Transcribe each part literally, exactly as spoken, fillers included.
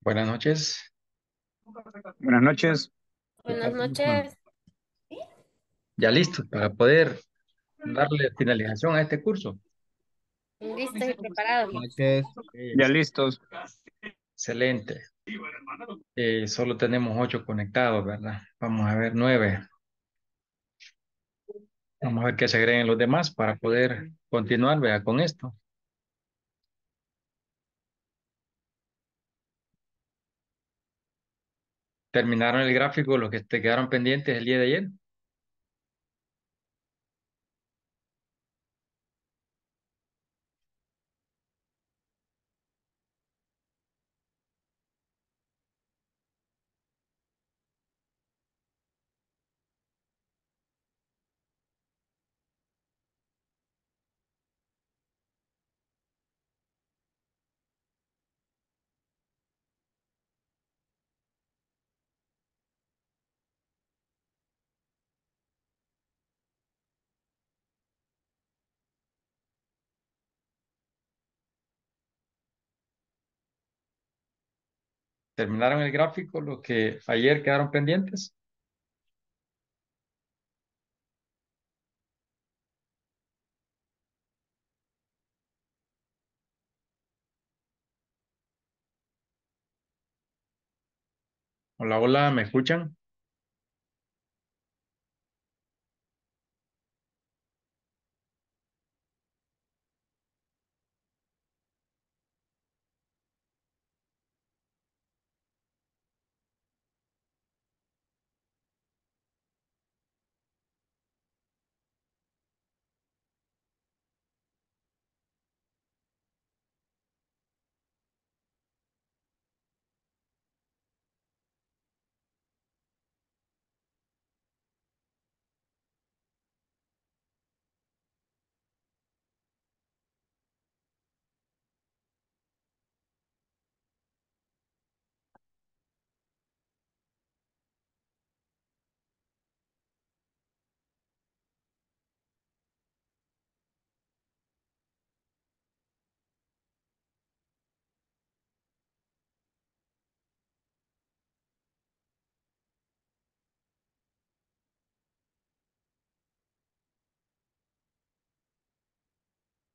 Buenas noches. Buenas noches. Buenas noches. ¿Ya listos para poder darle finalización a este curso? Listos y preparados. Ya listos. Excelente. Eh, solo tenemos ocho conectados, ¿verdad? Vamos a ver nueve. Vamos a ver que se agreguen los demás para poder continuar, ¿verdad? Con esto. ¿Terminaron el gráfico los que te quedaron pendientes el día de ayer? ¿Terminaron el gráfico los que ayer quedaron pendientes? Hola, hola, ¿me escuchan?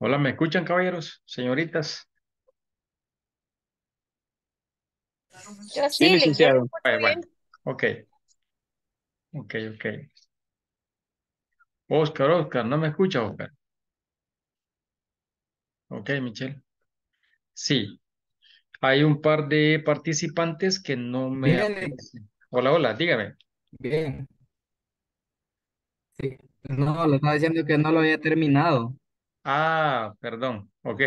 Hola, ¿me escuchan, caballeros, señoritas? Yo sí, sí licenciado. Bueno, bueno. Ok. Ok, ok. Oscar, Oscar, ¿no me escucha, Oscar? Ok, Michelle. Sí. Hay un par de participantes que no me... Bien. Hola, hola, dígame. Bien. Sí. No, lo estaba diciendo que no lo había terminado. Ah, perdón, ok.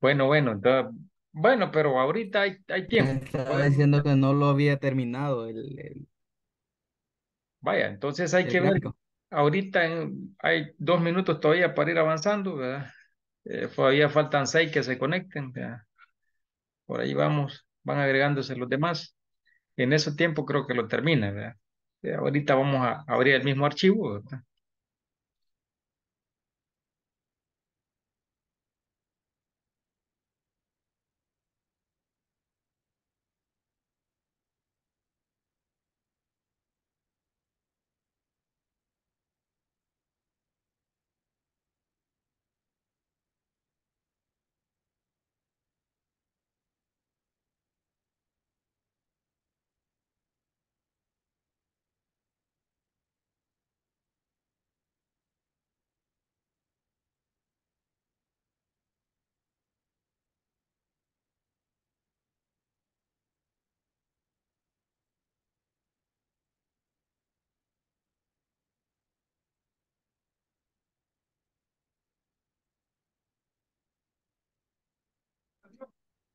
Bueno, bueno, da, bueno, pero ahorita hay, hay tiempo. Estaba diciendo que no lo había terminado. El, el, Vaya, entonces hay que ver. Ahorita en, hay dos minutos todavía para ir avanzando, ¿verdad? Eh, todavía faltan seis que se conecten, ¿verdad? Por ahí vamos, van agregándose los demás. En ese tiempo creo que lo termina, ¿verdad? Eh, ahorita vamos a abrir el mismo archivo, ¿verdad?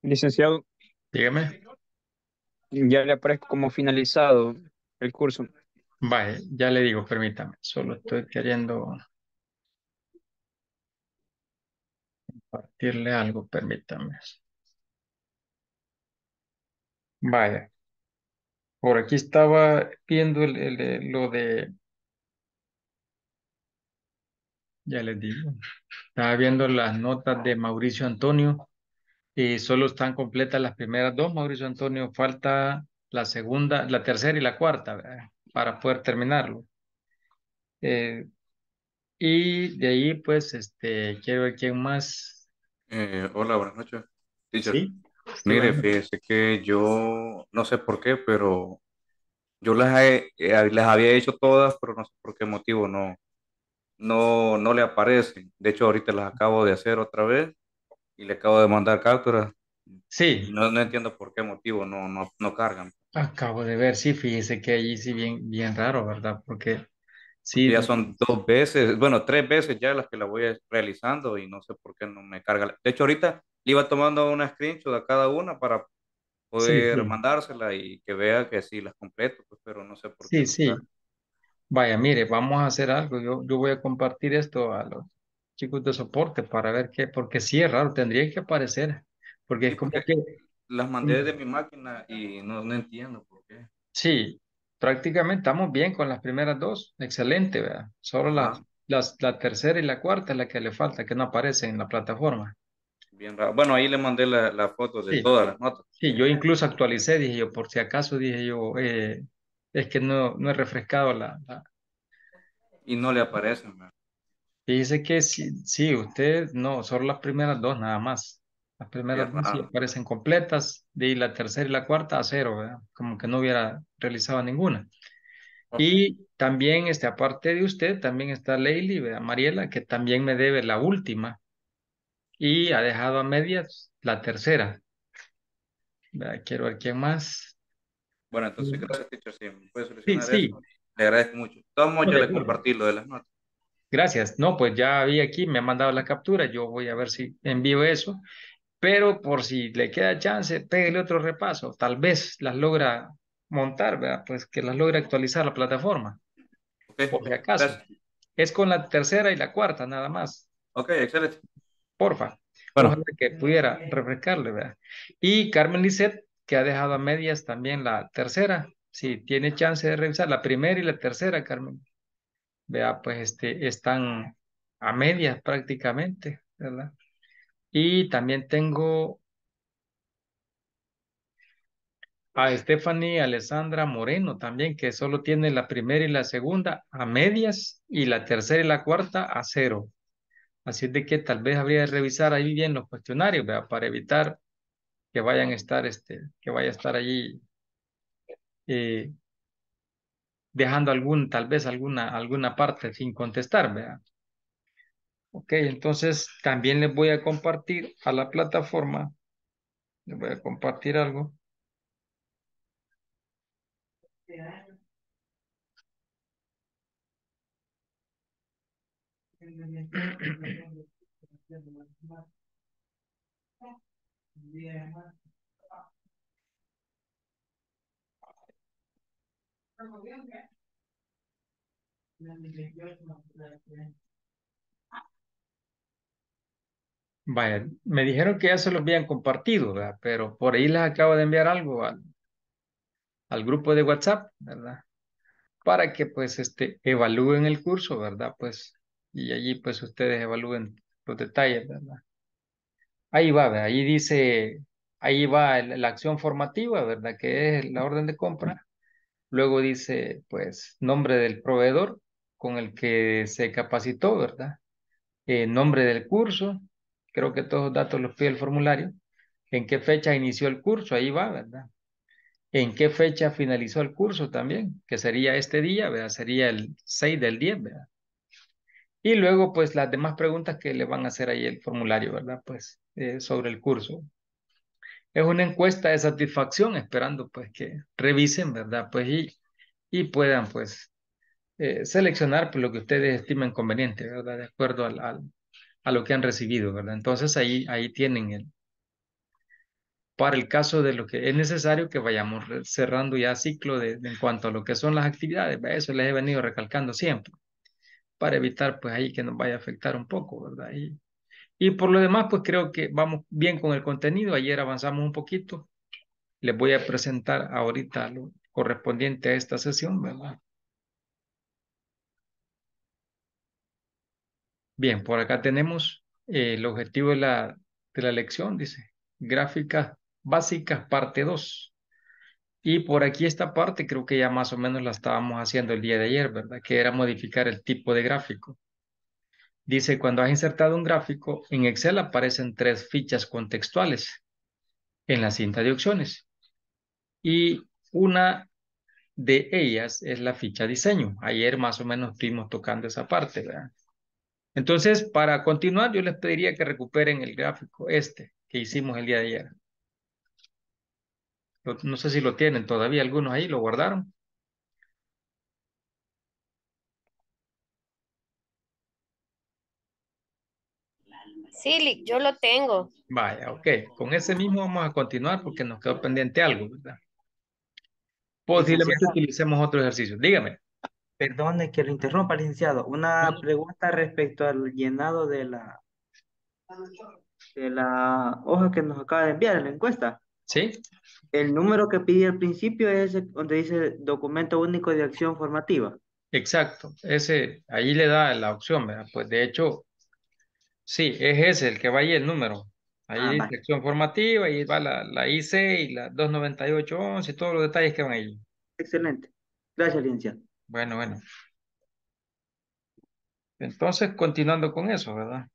Licenciado, dígame. Ya le aparezco como finalizado el curso. Vale, ya le digo, permítame. Solo estoy queriendo compartirle algo, permítame. Vaya. Por aquí estaba viendo el, el, lo de Ya les digo. Estaba viendo las notas de Mauricio Antonio. Y solo están completas las primeras dos, Mauricio Antonio. Falta la segunda, la tercera y la cuarta, ¿verdad? Para poder terminarlo. Eh, y de ahí, pues, este, quiero ver quién más. Eh, hola, buenas noches. Teacher. Sí. Mire, fíjese que yo no sé por qué, pero yo las, he, las había hecho todas, pero no sé por qué motivo no, no, no le aparecen. De hecho, ahorita las acabo de hacer otra vez y le acabo de mandar capturas. Sí. No, no entiendo por qué motivo no, no, no cargan. Acabo de ver, sí, fíjese que allí sí bien, bien raro, ¿verdad? Porque sí. Ya son dos veces, bueno, tres veces ya las que la voy realizando y no sé por qué no me carga. De hecho, ahorita le iba tomando una screenshot a cada una para poder sí, sí. mandársela y que vea que sí las completo, pues, pero no sé por sí, qué. Sí, sí. No Vaya, mire, vamos a hacer algo. Yo, yo voy a compartir esto a los chicos de soporte para ver qué, porque sí es raro, tendría que aparecer. Porque es como que... Las mandé desde mi máquina y no, no entiendo por qué. Sí. Prácticamente estamos bien con las primeras dos. Excelente, ¿verdad? Solo la, las, la tercera y la cuarta es la que le falta, que no aparece en la plataforma. Bien raro. Bueno, ahí le mandé la, la foto de sí. todas las notas. Sí, yo incluso actualicé, dije yo, por si acaso, dije yo, eh, es que no, no he refrescado la, la... Y no le aparecen, ¿verdad? Dice que sí, sí, usted, no, solo las primeras dos nada más. Las primeras dos sí aparecen completas, de ahí la tercera y la cuarta a cero, ¿verdad? Como que no hubiera realizado ninguna. Okay. Y también, este, aparte de usted, también está Leili, ¿verdad? Mariela, que también me debe la última y ha dejado a medias la tercera, ¿verdad? Quiero ver quién más. Bueno, entonces, gracias, teacher, si me puede solucionar sí, eso. Sí. Le agradezco mucho. Tomo yo de compartir lo de las notas. Gracias. No, pues ya vi aquí, me ha mandado la captura, yo voy a ver si envío eso. Pero por si le queda chance, pégale otro repaso. Tal vez las logra montar, ¿verdad? Pues que las logra actualizar la plataforma. Okay. Por si acaso. Gracias. Es con la tercera y la cuarta, nada más. Ok, excelente. Porfa. Bueno. Ojalá que pudiera refrescarle, ¿verdad? Y Carmen Lisette, que ha dejado a medias también la tercera. Si tiene chance de revisar la primera y la tercera, Carmen. Vea, pues este, están a medias prácticamente, ¿verdad? Y también tengo a Estefanía Alessandra Moreno también, que solo tiene la primera y la segunda a medias y la tercera y la cuarta a cero. Así es de que tal vez habría de revisar ahí bien los cuestionarios, ¿verdad? Para evitar que vayan a estar, este, que vaya a estar allí eh, dejando algún, tal vez alguna, alguna parte sin contestar, ¿verdad? Ok, entonces también les voy a compartir a la plataforma. Les voy a compartir algo. Vaya, me dijeron que ya se los habían compartido, ¿verdad? Pero por ahí les acabo de enviar algo al, al grupo de WhatsApp, ¿verdad? Para que, pues, este, evalúen el curso, ¿verdad? Pues, y allí, pues, ustedes evalúen los detalles, ¿verdad? Ahí va, ¿verdad? Ahí dice, ahí va el, la acción formativa, ¿verdad? Que es la orden de compra. Luego dice, pues, nombre del proveedor con el que se capacitó, ¿verdad? Eh, nombre del curso. Creo que todos los datos los pide el formulario. ¿En qué fecha inició el curso? Ahí va, ¿verdad? ¿En qué fecha finalizó el curso también? Que sería este día, ¿verdad? Sería el seis del diez, ¿verdad? Y luego, pues, las demás preguntas que le van a hacer ahí el formulario, ¿verdad? Pues, eh, sobre el curso. Es una encuesta de satisfacción, esperando, pues, que revisen, ¿verdad? Pues, y, y puedan, pues, eh, seleccionar pues, lo que ustedes estimen conveniente, ¿verdad? De acuerdo al... al a lo que han recibido, ¿verdad? Entonces ahí, ahí tienen el, para el caso de lo que es necesario que vayamos cerrando ya ciclo de, de en cuanto a lo que son las actividades, eso les he venido recalcando siempre, para evitar pues ahí que nos vaya a afectar un poco, ¿verdad? Y, y por lo demás pues creo que vamos bien con el contenido, ayer avanzamos un poquito, les voy a presentar ahorita lo correspondiente a esta sesión, ¿verdad? Bien, por acá tenemos eh, el objetivo de la, de la lección, dice, gráficas básicas parte dos. Y por aquí esta parte creo que ya más o menos la estábamos haciendo el día de ayer, ¿verdad? Que era modificar el tipo de gráfico. Dice, cuando has insertado un gráfico, en Excel aparecen tres fichas contextuales en la cinta de opciones. Y una de ellas es la ficha diseño. Ayer más o menos estuvimos tocando esa parte, ¿verdad? Entonces, para continuar, yo les pediría que recuperen el gráfico este que hicimos el día de ayer. No sé si lo tienen todavía algunos ahí, ¿lo guardaron? Sí, yo lo tengo. Vaya, ok. Con ese mismo vamos a continuar porque nos quedó pendiente algo, ¿verdad? Posiblemente utilicemos otro ejercicio. Dígame. Perdone que lo interrumpa, licenciado. Una pregunta respecto al llenado de la, de la hoja que nos acaba de enviar en la encuesta. Sí. El número que pide al principio es ese donde dice documento único de acción formativa. Exacto. Ese, ahí le da la opción, ¿verdad? Pues de hecho, sí, es ese el que va ahí el número. Ahí ah, dice acción formativa, ahí va la, la I C y la dos nueve ocho uno uno, todos los detalles que van ahí. Excelente. Gracias, licenciado. Bueno, bueno. Entonces, continuando con eso, ¿verdad?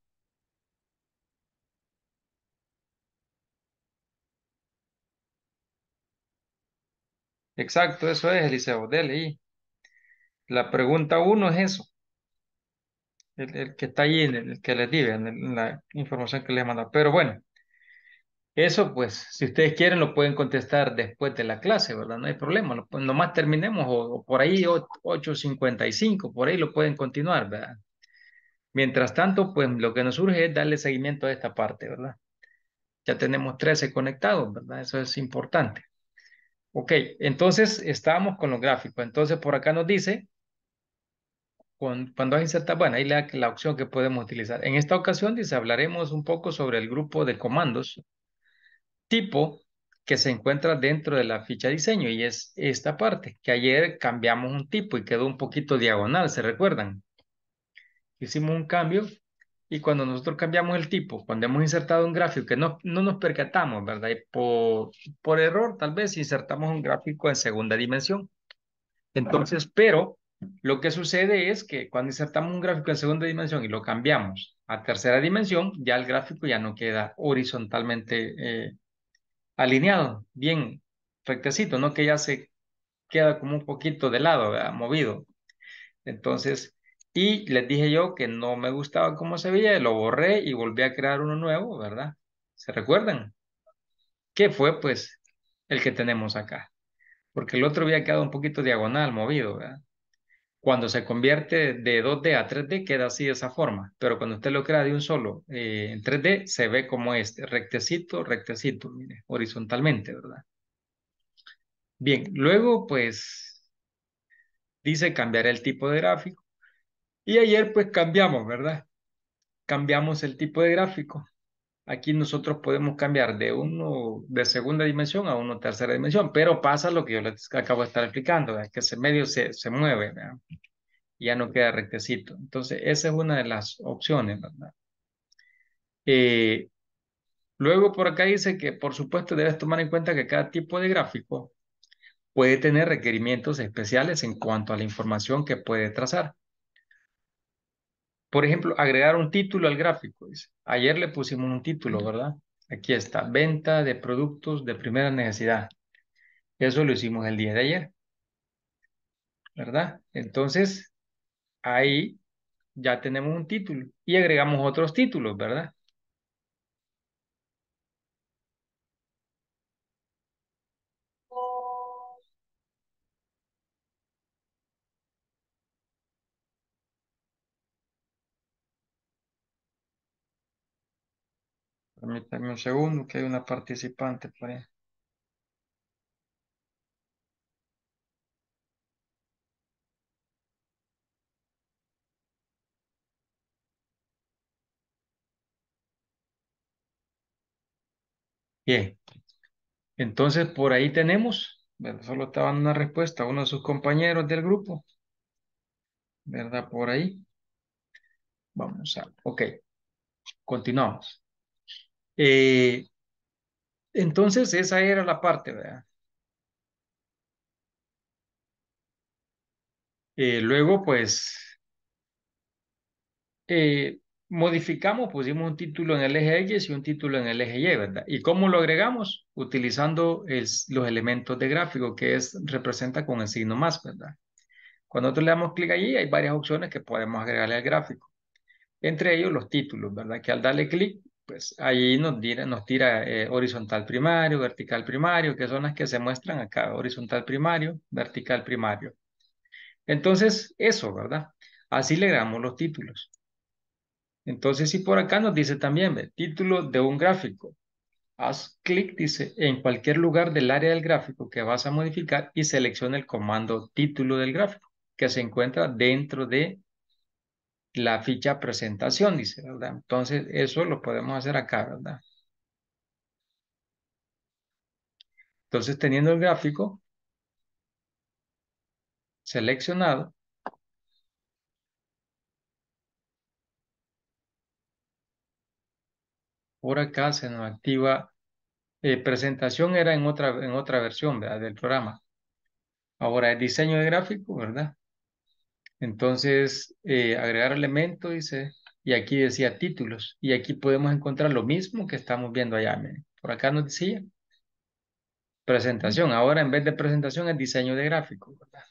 Exacto, eso es, Eliseo. Dele ahí. La pregunta uno es eso. El, el que está ahí, el que les diga, en la información que les manda. Pero bueno, eso pues, si ustedes quieren lo pueden contestar después de la clase, ¿verdad? No hay problema, nomás terminemos o, o por ahí ocho cincuenta y cinco, por ahí lo pueden continuar, ¿verdad? Mientras tanto, pues lo que nos surge es darle seguimiento a esta parte, ¿verdad? Ya tenemos trece conectados, ¿verdad? Eso es importante. Ok, entonces estábamos con los gráficos. Entonces por acá nos dice, con, cuando has insertado, bueno, ahí la, la opción que podemos utilizar. En esta ocasión dice, hablaremos un poco sobre el grupo de comandos tipo que se encuentra dentro de la ficha diseño y es esta parte, que ayer cambiamos un tipo y quedó un poquito diagonal, ¿se recuerdan? Hicimos un cambio y cuando nosotros cambiamos el tipo, cuando hemos insertado un gráfico que no, no nos percatamos, ¿verdad? Y por, por error tal vez insertamos un gráfico en segunda dimensión. Entonces, pero lo que sucede es que cuando insertamos un gráfico en segunda dimensión y lo cambiamos a tercera dimensión, ya el gráfico ya no queda horizontalmente eh, alineado, bien rectecito, ¿no? Que ya se queda como un poquito de lado, ¿verdad? Movido. Entonces, y les dije yo que no me gustaba cómo se veía, lo borré y volví a crear uno nuevo, ¿verdad? ¿Se recuerdan? ¿Qué fue, pues, el que tenemos acá? Porque el otro había quedado un poquito diagonal, movido, ¿verdad? Cuando se convierte de dos D a tres D queda así de esa forma, pero cuando usted lo crea de un solo eh, en tres D se ve como este, rectecito, rectecito, mire, horizontalmente, ¿verdad? Bien, luego pues dice cambiar el tipo de gráfico y ayer pues cambiamos, ¿verdad? Cambiamos el tipo de gráfico. Aquí nosotros podemos cambiar de uno de segunda dimensión a uno de tercera dimensión, pero pasa lo que yo les acabo de estar explicando, ¿verdad? Que ese medio se, se mueve, ¿verdad? Ya no queda rectecito. Entonces, esa es una de las opciones, ¿verdad? Eh, luego por acá dice que, por supuesto, debes tomar en cuenta que cada tipo de gráfico puede tener requerimientos especiales en cuanto a la información que puede trazar. Por ejemplo, agregar un título al gráfico. Dice. Ayer le pusimos un título, ¿verdad? Aquí está, venta de productos de primera necesidad. Eso lo hicimos el día de ayer, ¿verdad? Entonces, ahí ya tenemos un título y agregamos otros títulos, ¿verdad? Permítame un segundo que hay una participante por ahí. Bien. Entonces por ahí tenemos, ¿verdad? Solo estaba dando una respuesta a uno de sus compañeros del grupo, ¿verdad? Por ahí. Vamos a, ok, continuamos. Eh, entonces esa era la parte, ¿verdad? Eh, luego pues eh, modificamos, pusimos un título en el eje X y un título en el eje Y, ¿verdad? ¿Y cómo lo agregamos? Utilizando el, los elementos de gráfico, que es representa con el signo más, ¿verdad? Cuando nosotros le damos clic allí, hay varias opciones que podemos agregarle al gráfico. Entre ellos los títulos, ¿verdad? Que al darle clic, pues ahí nos tira, nos tira eh, horizontal primario, vertical primario, que son las que se muestran acá, horizontal primario, vertical primario. Entonces, eso, ¿verdad? Así le damos los títulos. Entonces, si por acá nos dice también, ¿ve? Título de un gráfico. Haz clic, dice, en cualquier lugar del área del gráfico que vas a modificar y selecciona el comando título del gráfico, que se encuentra dentro de la ficha presentación, dice, ¿verdad? Entonces, eso lo podemos hacer acá, ¿verdad? Entonces, teniendo el gráfico seleccionado, por acá se nos activa, eh, presentación era en otra, en otra versión, ¿verdad? Del programa. Ahora, el diseño de gráfico, ¿verdad? Entonces, eh, agregar elementos, dice, y aquí decía títulos, y aquí podemos encontrar lo mismo que estamos viendo allá, miren. Por acá nos decía presentación, ahora en vez de presentación es diseño de gráfico, ¿verdad?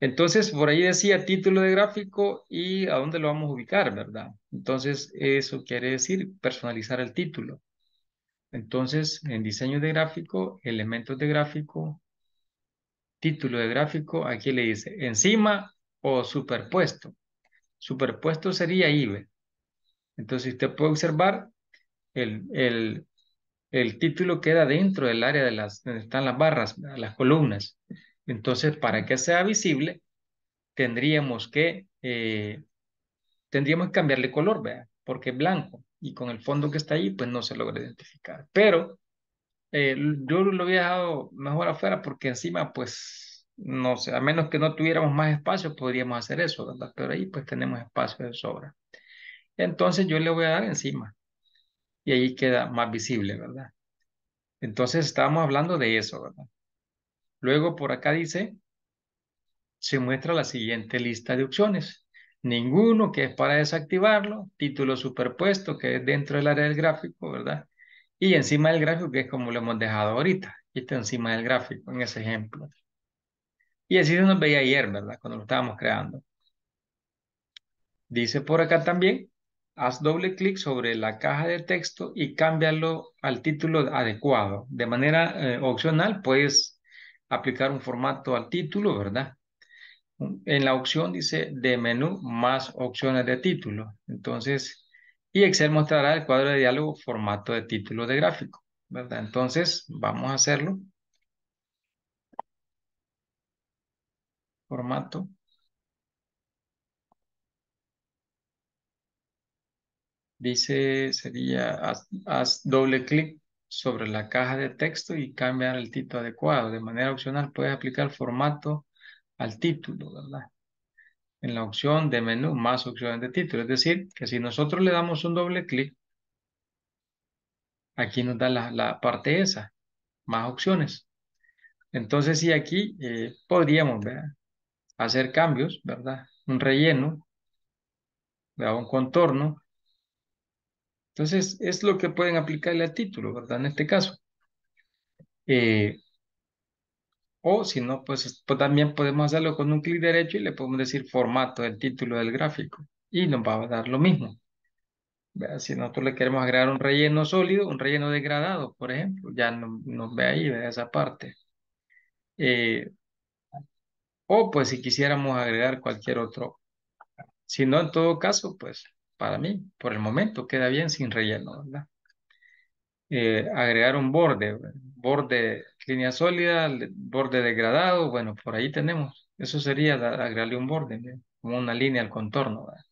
Entonces, por ahí decía título de gráfico y a dónde lo vamos a ubicar, ¿verdad? Entonces, eso quiere decir personalizar el título. Entonces, en diseño de gráfico, elementos de gráfico, título de gráfico, aquí le dice encima o superpuesto. Superpuesto sería I B E. Entonces usted puede observar el, el, el título queda dentro del área de las, donde están las barras, las columnas. Entonces, para que sea visible, tendríamos que, eh, tendríamos que cambiarle color, ¿verdad? Porque es blanco y con el fondo que está ahí, pues no se logra identificar. Pero eh, yo lo había dejado mejor afuera porque encima, pues, no sé, a menos que no tuviéramos más espacio, podríamos hacer eso, ¿verdad? Pero ahí pues tenemos espacio de sobra. Entonces yo le voy a dar encima. Y ahí queda más visible, ¿verdad? Entonces estábamos hablando de eso, ¿verdad? Luego por acá dice, se muestra la siguiente lista de opciones. Ninguno, que es para desactivarlo. Título superpuesto, que es dentro del área del gráfico, ¿verdad? Y encima del gráfico, que es como lo hemos dejado ahorita. Y está encima del gráfico, en ese ejemplo. Y así se nos veía ayer, ¿verdad? Cuando lo estábamos creando. Dice por acá también, haz doble clic sobre la caja de texto y cámbialo al título adecuado. De manera eh, opcional, puedes aplicar un formato al título, ¿verdad? En la opción dice de menú más opciones de título. Entonces, y Excel mostrará el cuadro de diálogo formato de título de gráfico, ¿verdad? Entonces, vamos a hacerlo. Formato. Dice, sería, haz, haz doble clic sobre la caja de texto y cambiar el título adecuado. De manera opcional puedes aplicar formato al título, ¿verdad? En la opción de menú, más opciones de título. Es decir, que si nosotros le damos un doble clic, aquí nos da la, la parte esa, más opciones. Entonces, sí, aquí eh, podríamos, ¿verdad? Hacer cambios, ¿verdad? Un relleno, ¿verdad? Un contorno. Entonces, es lo que pueden aplicarle al título, ¿verdad? En este caso. Eh, o si no, pues, pues también podemos hacerlo con un clic derecho y le podemos decir formato del título del gráfico. Y nos va a dar lo mismo, ¿verdad? Si nosotros le queremos agregar un relleno sólido, un relleno degradado, por ejemplo, ya no, nos ve ahí, ¿verdad? Esa parte. Eh, O pues si quisiéramos agregar cualquier otro. Si no, en todo caso, pues para mí, por el momento, queda bien sin relleno, ¿verdad? Eh, agregar un borde, borde línea sólida, borde degradado, bueno, por ahí tenemos. Eso sería agregarle un borde, ¿verdad? Como una línea al contorno, ¿verdad?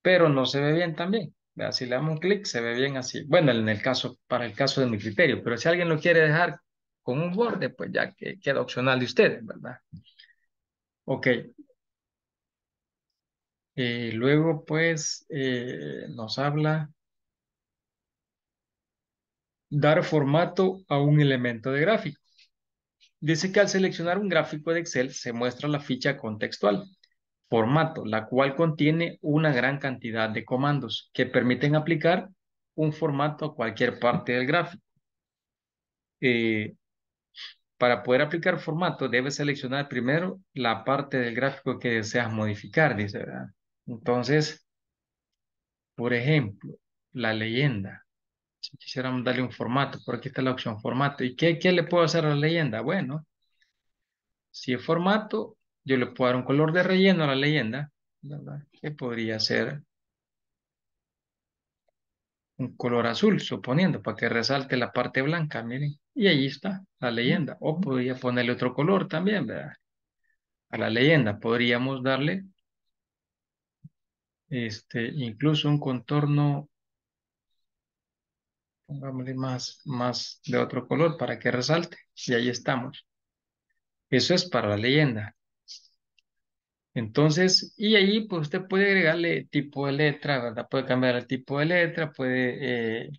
Pero no se ve bien también, ¿verdad? Si le damos un clic, se ve bien así. Bueno, en el caso, para el caso de mi criterio, pero si alguien lo quiere dejar con un borde, pues ya que queda opcional de ustedes, ¿verdad? Ok. Eh, luego, pues, eh, nos habla dar formato a un elemento de gráfico. Dice que al seleccionar un gráfico de Excel se muestra la ficha contextual, formato, la cual contiene una gran cantidad de comandos que permiten aplicar un formato a cualquier parte del gráfico. Eh, para poder aplicar formato, debes seleccionar primero la parte del gráfico que deseas modificar, dice, ¿verdad? Entonces, por ejemplo, la leyenda. Si quisiéramos darle un formato, por aquí está la opción formato. ¿Y qué, qué le puedo hacer a la leyenda? Bueno, si es formato, yo le puedo dar un color de relleno a la leyenda, ¿verdad? Que podría ser un color azul, suponiendo, para que resalte la parte blanca, miren. Y ahí está la leyenda. O podría ponerle otro color también, ¿verdad? A la leyenda podríamos darle este, incluso un contorno. Pongámosle más, más de otro color para que resalte. Y ahí estamos. Eso es para la leyenda. Entonces, y ahí pues usted puede agregarle tipo de letra, ¿verdad? Puede cambiar el tipo de letra, puede eh,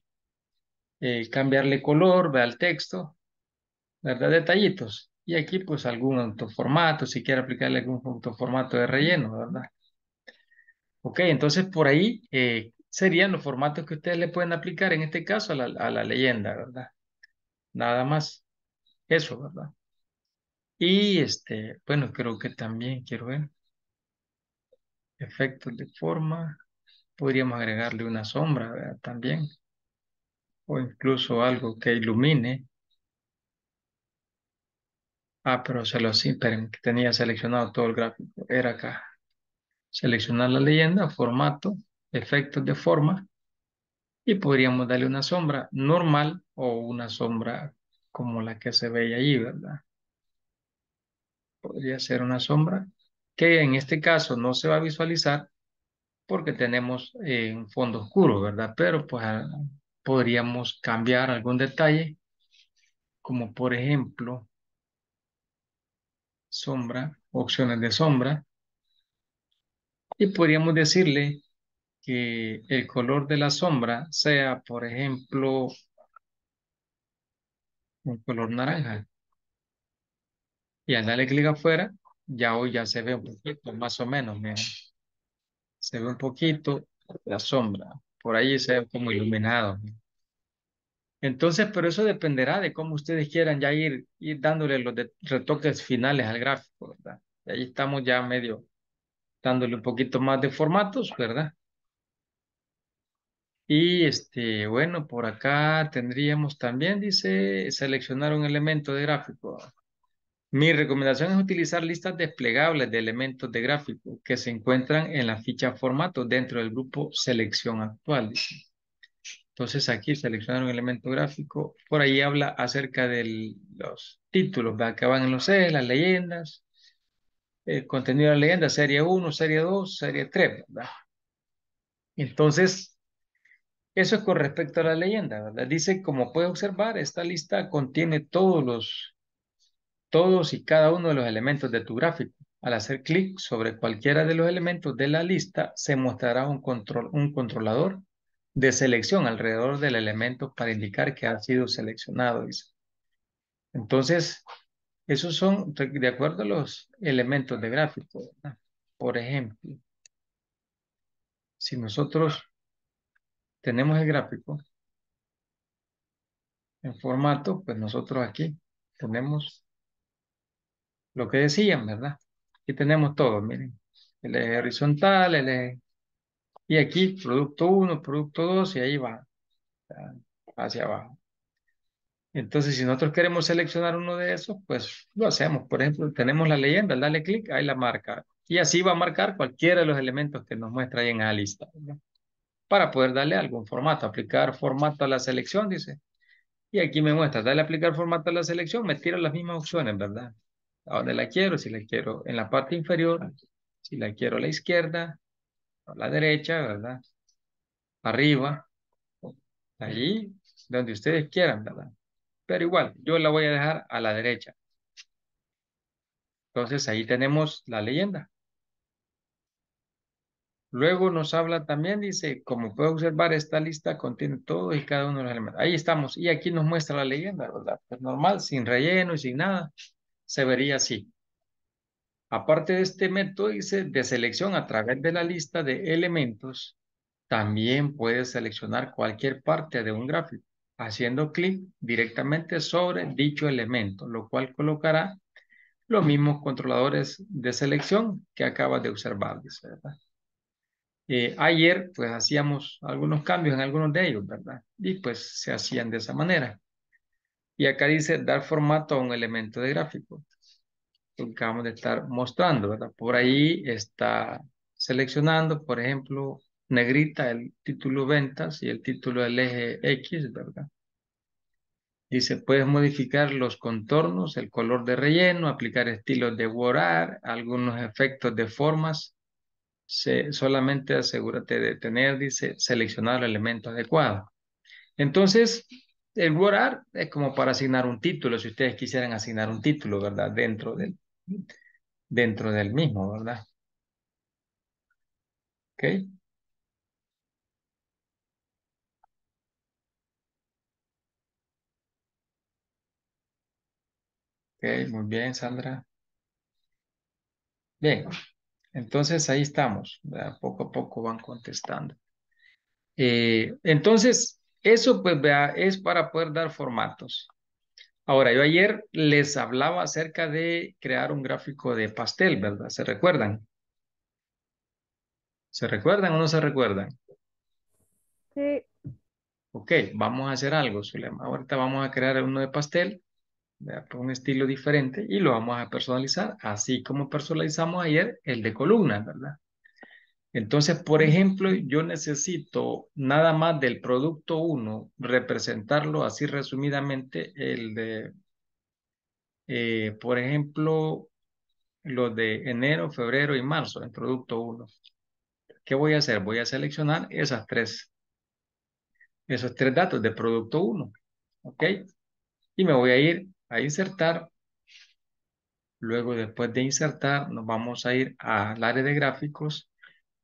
eh, cambiarle color, ¿verdad? Al texto, ¿verdad? Detallitos. Y aquí pues algún autoformato, si quiere aplicarle algún autoformato de relleno, ¿verdad? Ok, entonces por ahí... Eh, serían los formatos que ustedes le pueden aplicar, en este caso, a la, a la leyenda, ¿verdad? Nada más. Eso, ¿verdad? Y, este, bueno, creo que también quiero ver. Efectos de forma. Podríamos agregarle una sombra, ¿verdad? También. O incluso algo que ilumine. Ah, pero se lo sí, pero tenía seleccionado todo el gráfico. Era acá. Seleccionar la leyenda, formato. Efectos de forma y podríamos darle una sombra normal o una sombra como la que se ve ahí, ¿verdad? Podría ser una sombra que en este caso no se va a visualizar porque tenemos eh, un fondo oscuro, ¿verdad? Pero pues podríamos cambiar algún detalle como por ejemplo sombra, opciones de sombra y podríamos decirle que el color de la sombra sea, por ejemplo, un color naranja. Y al darle clic afuera, ya hoy ya se ve un poquito, más o menos, miren. Se ve un poquito la sombra. Por ahí se ve como iluminado. Miren. Entonces, pero eso dependerá de cómo ustedes quieran ya ir, ir dándole los retoques finales al gráfico, ¿verdad? Y ahí estamos ya medio dándole un poquito más de formatos, ¿verdad? Y este, bueno, por acá tendríamos también, dice, seleccionar un elemento de gráfico. Mi recomendación es utilizar listas desplegables de elementos de gráfico que se encuentran en la ficha formato dentro del grupo selección actual, dice. Entonces aquí seleccionar un elemento gráfico. Por ahí habla acerca de los títulos, ¿verdad? Que van en los ejes, las leyendas, el contenido de la leyenda, serie uno, serie dos, serie tres, ¿verdad? Entonces... eso es con respecto a la leyenda, ¿verdad? Dice, como puedes observar, esta lista contiene todos los, todos y cada uno de los elementos de tu gráfico. Al hacer clic sobre cualquiera de los elementos de la lista, se mostrará un, control, un controlador de selección alrededor del elemento para indicar que ha sido seleccionado, dice. Entonces, esos son de acuerdo a los elementos de gráfico, ¿verdad? Por ejemplo, si nosotros... tenemos el gráfico en formato, pues nosotros aquí tenemos lo que decían, ¿verdad? Aquí tenemos todo, miren, el eje horizontal, el eje, y aquí producto uno, producto dos, y ahí va, hacia abajo. Entonces, si nosotros queremos seleccionar uno de esos, pues lo hacemos. Por ejemplo, tenemos la leyenda, dale clic, ahí la marca, y así va a marcar cualquiera de los elementos que nos muestra ahí en la lista, ¿verdad? Para poder darle algún formato, aplicar formato a la selección, dice. Y aquí me muestra, dale a aplicar formato a la selección, me tira las mismas opciones, ¿verdad? ¿A dónde la quiero? Si la quiero en la parte inferior, si la quiero a la izquierda, a la derecha, ¿verdad? Arriba, allí, donde ustedes quieran, ¿verdad? Pero igual, yo la voy a dejar a la derecha. Entonces, ahí tenemos la leyenda. Luego nos habla también, dice, como puede observar, esta lista contiene todos y cada uno de los elementos. Ahí estamos. Y aquí nos muestra la leyenda, ¿verdad? Pues normal, sin relleno y sin nada. Se vería así. Aparte de este método, dice, de selección a través de la lista de elementos, también puedes seleccionar cualquier parte de un gráfico, haciendo clic directamente sobre dicho elemento, lo cual colocará los mismos controladores de selección que acabas de observar, dice, ¿verdad? Eh, ayer, pues, hacíamos algunos cambios en algunos de ellos, ¿verdad? Y, pues, se hacían de esa manera. Y acá dice, dar formato a un elemento de gráfico. Lo que acabamos de estar mostrando, ¿verdad? Por ahí está seleccionando, por ejemplo, negrita el título ventas y el título del eje X, ¿verdad? Dice, puedes modificar los contornos, el color de relleno, aplicar estilos de word art, algunos efectos de formas. Se, solamente asegúrate de tener, dice, seleccionar el elemento adecuado. Entonces, el word art es como para asignar un título, si ustedes quisieran asignar un título, ¿verdad? Dentro del, dentro del mismo, ¿verdad? Ok. Ok, muy bien, Sandra. Bien. Entonces, ahí estamos, ¿verdad? Poco a poco van contestando. Eh, entonces, eso pues vea, es para poder dar formatos. Ahora, yo ayer les hablaba acerca de crear un gráfico de pastel, ¿verdad? ¿Se recuerdan? ¿Se recuerdan o no se recuerdan? Sí. Ok, vamos a hacer algo, Zulema. Ahorita vamos a crear uno de pastel, por un estilo diferente, y lo vamos a personalizar, así como personalizamos ayer el de columnas, ¿verdad? Entonces, por ejemplo, yo necesito nada más del producto uno, representarlo así resumidamente, el de, eh, por ejemplo, los de enero, febrero y marzo, en producto uno. ¿Qué voy a hacer? Voy a seleccionar esas tres, esos tres datos de producto uno, ¿ok? Y me voy a ir a insertar. Luego, después de insertar, nos vamos a ir al área de gráficos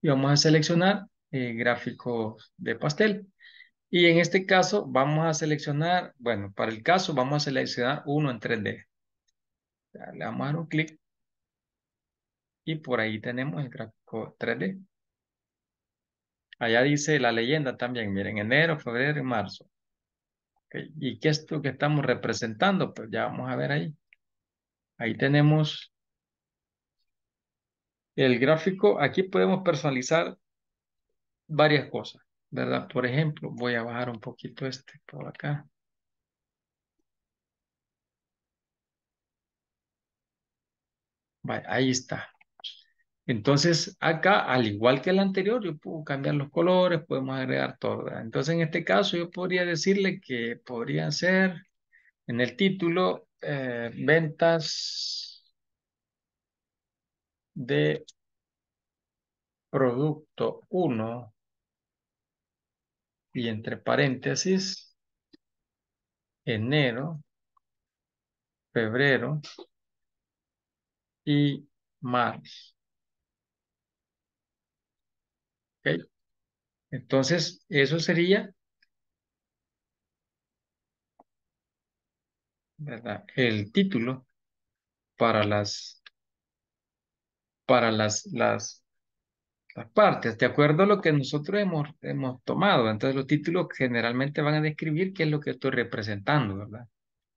y vamos a seleccionar eh, gráficos de pastel. Y en este caso vamos a seleccionar, bueno, para el caso vamos a seleccionar uno en tres D. Le vamos a dar un clic y por ahí tenemos el gráfico tres D. Allá dice la leyenda también, miren, enero, febrero y marzo. Okay. ¿Y qué es lo que estamos representando? Pues ya vamos a ver ahí. Ahí tenemos el gráfico. Aquí podemos personalizar varias cosas, ¿verdad? Por ejemplo, voy a bajar un poquito este por acá. Vale, ahí está. Entonces, acá, al igual que el anterior, yo puedo cambiar los colores, podemos agregar todo, ¿verdad? Entonces, en este caso, yo podría decirle que podrían ser, en el título, eh, ventas de producto uno, y entre paréntesis, enero, febrero y marzo. Okay. Entonces, eso sería, ¿verdad?, el título para las para las, las las partes, de acuerdo a lo que nosotros hemos, hemos tomado. Entonces, los títulos generalmente van a describir qué es lo que estoy representando, ¿verdad?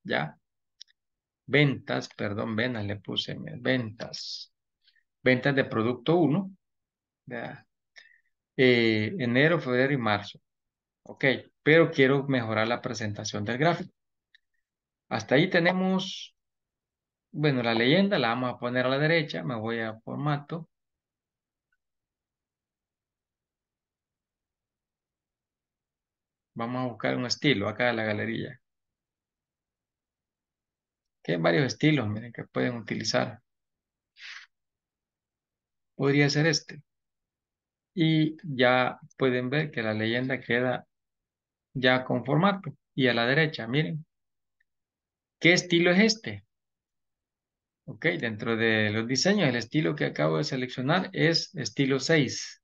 Ya. Ventas, perdón, venas le puse, ventas. Ventas de producto uno, ¿verdad? Eh, enero, febrero y marzo. Ok, pero quiero mejorar la presentación del gráfico. Hasta ahí tenemos, bueno, la leyenda la vamos a poner a la derecha. Me voy a formato. Vamos a buscar un estilo acá en la galería. Aquí hay varios estilos, miren, que pueden utilizar. Podría ser este. Y ya pueden ver que la leyenda queda ya con formato. Y a la derecha, miren. ¿Qué estilo es este? Ok, dentro de los diseños, el estilo que acabo de seleccionar es estilo seis.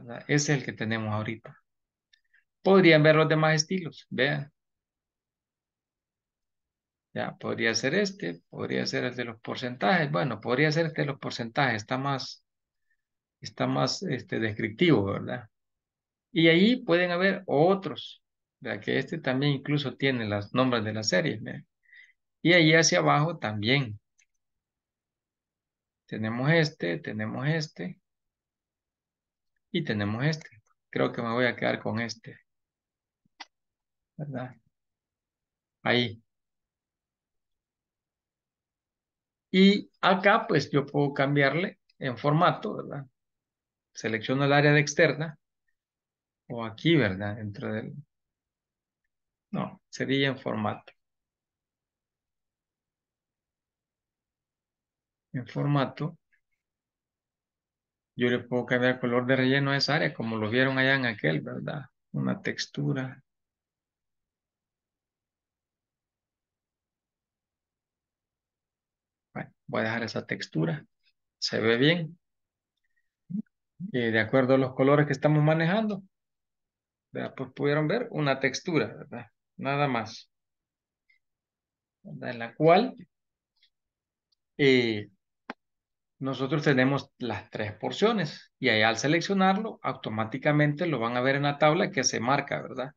¿verdad? Ese es el que tenemos ahorita. Podrían ver los demás estilos, vean. Ya, podría ser este, podría ser el de los porcentajes. Bueno, podría ser este de los porcentajes, está más, está más este, descriptivo, ¿verdad? Y ahí pueden haber otros, ¿verdad? Que este también incluso tiene los nombres de las series, ¿verdad? Y ahí hacia abajo también. Tenemos este, tenemos este. Y tenemos este. Creo que me voy a quedar con este, ¿verdad? Ahí. Y acá pues yo puedo cambiarle en formato, ¿verdad? Selecciono el área de externa. O aquí, ¿verdad? Dentro del... No, sería en formato. En formato. Yo le puedo cambiar el color de relleno a esa área, como lo vieron allá en aquel, ¿verdad? Una textura. Voy a dejar esa textura. Se ve bien. Eh, de acuerdo a los colores que estamos manejando. ¿Verdad? Pues pudieron ver una textura, ¿verdad? Nada más. ¿Verdad? En la cual eh, nosotros tenemos las tres porciones. Y ahí al seleccionarlo, automáticamente lo van a ver en la tabla que se marca, ¿verdad?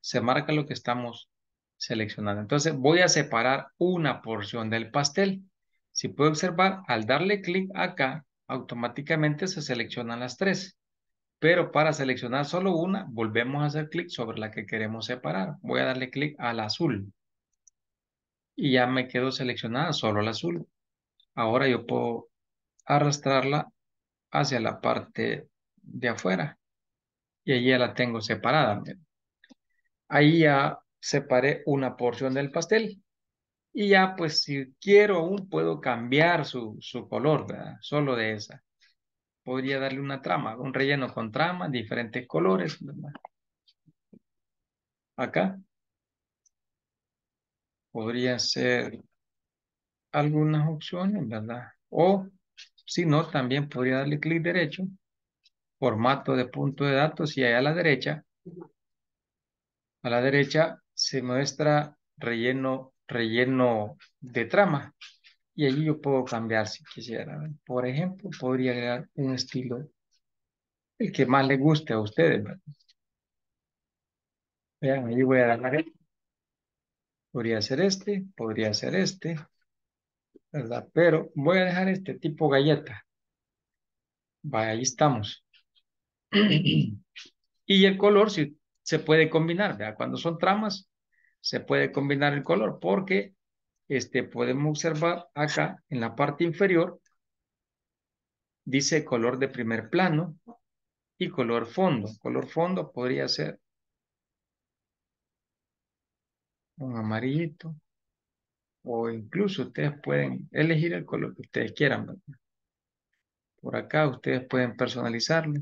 Se marca lo que estamos seleccionando. Entonces voy a separar una porción del pastel. Si puede observar, al darle clic acá, automáticamente se seleccionan las tres. Pero para seleccionar solo una, volvemos a hacer clic sobre la que queremos separar. Voy a darle clic al azul. Y ya me quedó seleccionada solo el azul. Ahora yo puedo arrastrarla hacia la parte de afuera. Y allí ya la tengo separada. Ahí ya separé una porción del pastel. Y ya, pues, si quiero aún puedo cambiar su, su color, ¿verdad? Solo de esa. Podría darle una trama, un relleno con trama, diferentes colores, ¿verdad? Acá. Podría ser algunas opciones, ¿verdad? O, si no, también podría darle clic derecho. Formato de punto de datos y ahí a la derecha. A la derecha se muestra relleno relleno de trama y allí yo puedo cambiar si quisiera. Por ejemplo, podría agregar un estilo, el que más les guste a ustedes, ¿verdad? Vean, allí voy a dar, podría ser este, podría ser este, ¿verdad? Pero voy a dejar este tipo galleta. Vaya, ahí estamos. Y el color si, se puede combinar, ¿verdad? Cuando son tramas se puede combinar el color porque este, podemos observar acá en la parte inferior dice color de primer plano y color fondo. Color fondo podría ser un amarillito o incluso ustedes pueden elegir el color que ustedes quieran, ¿verdad? Por acá ustedes pueden personalizarlo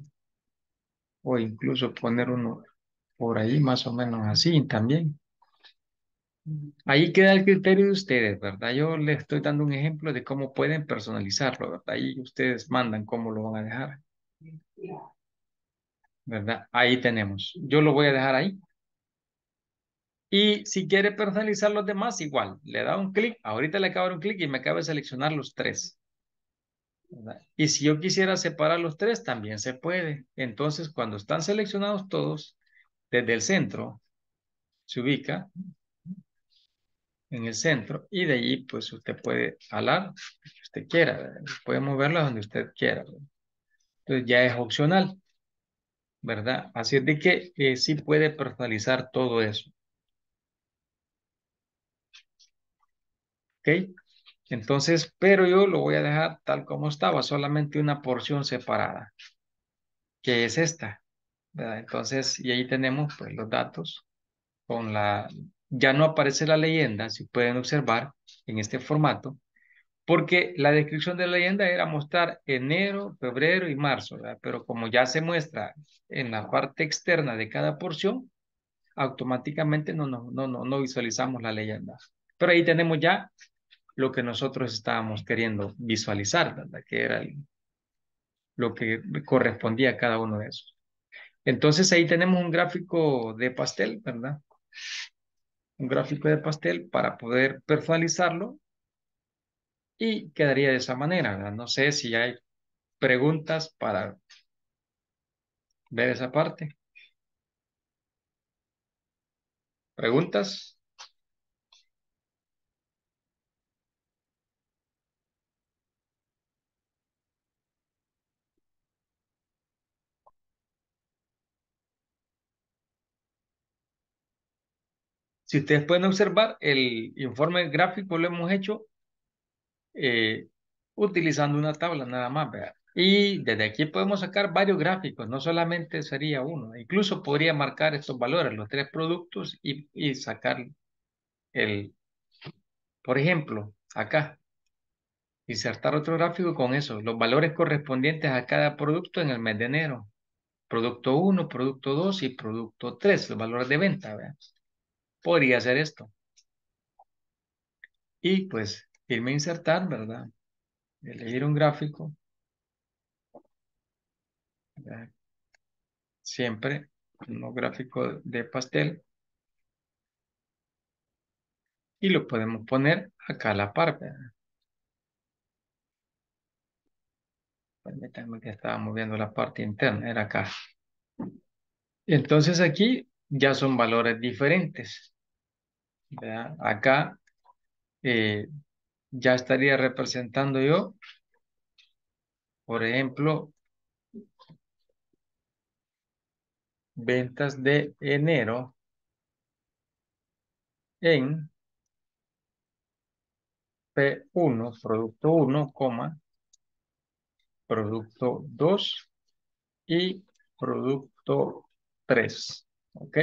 o incluso poner uno por ahí más o menos así también. Ahí queda el criterio de ustedes, ¿verdad? Yo les estoy dando un ejemplo de cómo pueden personalizarlo, ¿verdad? Ahí ustedes mandan cómo lo van a dejar, ¿verdad? Ahí tenemos. Yo lo voy a dejar ahí. Y si quiere personalizar los demás, igual. Le da un clic. Ahorita le acabo de dar un clic y me acaba de seleccionar los tres, ¿verdad? Y si yo quisiera separar los tres, también se puede. Entonces, cuando están seleccionados todos, desde el centro se ubica en el centro, y de allí pues usted puede jalar lo que usted quiera, ¿verdad? Puede moverla donde usted quiera, ¿verdad? Entonces ya es opcional, ¿verdad? Así es de que eh, sí puede personalizar todo eso. ¿Ok? Entonces, pero yo lo voy a dejar tal como estaba, solamente una porción separada, que es esta, ¿verdad? Entonces, y ahí tenemos pues los datos con la... Ya no aparece la leyenda, si pueden observar, en este formato, porque la descripción de la leyenda era mostrar enero, febrero y marzo, ¿verdad? Pero como ya se muestra en la parte externa de cada porción, automáticamente no, no, no, no, no visualizamos la leyenda. Pero ahí tenemos ya lo que nosotros estábamos queriendo visualizar, ¿verdad? Que era el, lo que correspondía a cada uno de esos. Entonces ahí tenemos un gráfico de pastel, ¿verdad? Un gráfico de pastel para poder personalizarlo y quedaría de esa manera, ¿verdad? No sé si hay preguntas para ver esa parte. ¿Preguntas? Si ustedes pueden observar, el informe gráfico lo hemos hecho eh, utilizando una tabla nada más, ¿verdad? Y desde aquí podemos sacar varios gráficos, no solamente sería uno. Incluso podría marcar estos valores, los tres productos, y, y sacar el, por ejemplo, acá. Insertar otro gráfico con eso, los valores correspondientes a cada producto en el mes de enero. Producto uno, producto dos y producto tres, los valores de venta, ¿verdad? Podría hacer esto. Y pues irme a insertar, ¿verdad? Elegir un gráfico. ¿Verdad? Siempre un gráfico de pastel. Y lo podemos poner acá a la par, ¿verdad? Permítanme que estaba moviendo la parte interna, era acá. Entonces aquí ya son valores diferentes. ¿Verdad? Acá eh, ya estaría representando yo, por ejemplo, ventas de enero en P uno, producto uno, coma, producto dos y producto tres. Ok.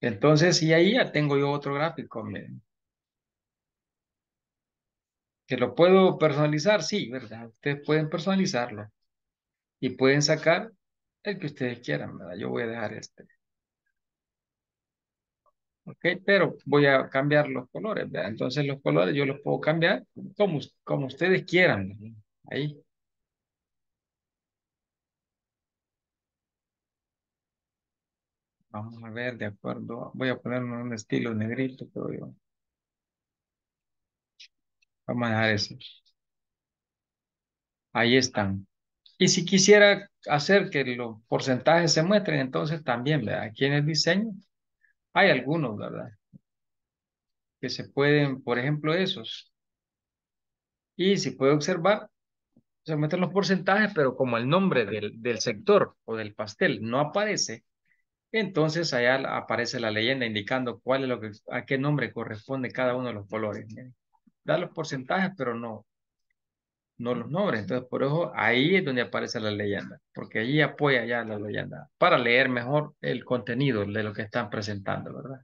Entonces, y ahí ya tengo yo otro gráfico, miren. ¿Que lo puedo personalizar? Sí, ¿verdad? Ustedes pueden personalizarlo. Y pueden sacar el que ustedes quieran, ¿verdad? Yo voy a dejar este. Ok, pero voy a cambiar los colores, ¿verdad? Entonces los colores yo los puedo cambiar como, como ustedes quieran, ¿verdad? Ahí. Vamos a ver, de acuerdo. Voy a poner un estilo negrito, pero yo. Vamos a dejar eso. Ahí están. Y si quisiera hacer que los porcentajes se muestren, entonces también, ¿verdad? Aquí en el diseño hay algunos, ¿verdad? Que se pueden, por ejemplo, esos. Y si puede observar, se muestran los porcentajes, pero como el nombre del, del sector o del pastel no aparece, entonces allá aparece la leyenda indicando cuál es lo que, a qué nombre corresponde cada uno de los colores. Da los porcentajes, pero no, no los nombres. Entonces, por eso ahí es donde aparece la leyenda, porque allí apoya ya la leyenda para leer mejor el contenido de lo que están presentando, ¿verdad?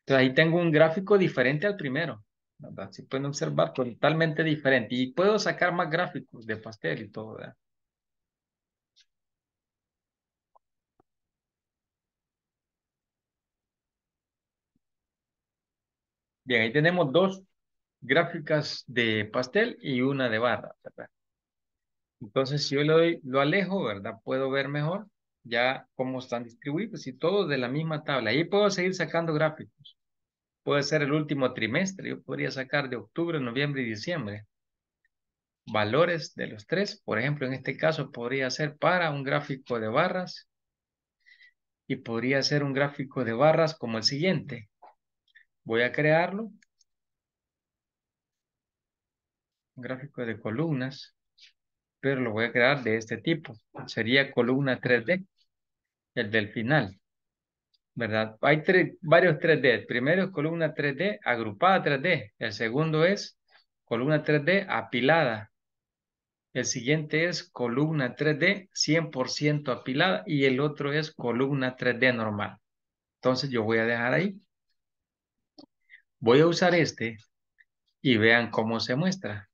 Entonces, ahí tengo un gráfico diferente al primero, ¿verdad? Si pueden observar, totalmente diferente. Y puedo sacar más gráficos de pastel y todo, ¿verdad? Bien, ahí tenemos dos gráficas de pastel y una de barra, ¿verdad? Entonces, si yo le doy, lo alejo, ¿verdad? Puedo ver mejor ya cómo están distribuidos y todos de la misma tabla. Ahí puedo seguir sacando gráficos. Puede ser el último trimestre. Yo podría sacar de octubre, noviembre y diciembre. Valores de los tres. Por ejemplo, en este caso podría ser para un gráfico de barras. Y podría ser un gráfico de barras como el siguiente. Voy a crearlo. Un gráfico de columnas. Pero lo voy a crear de este tipo. Sería columna tres D. El del final. ¿Verdad? Hay tres, varios tres D. El primero es columna tres D, agrupada tres D. El segundo es columna tres D, apilada. El siguiente es columna tres D, cien por ciento apilada. Y el otro es columna tres D normal. Entonces yo voy a dejar ahí. Voy a usar este y vean cómo se muestra.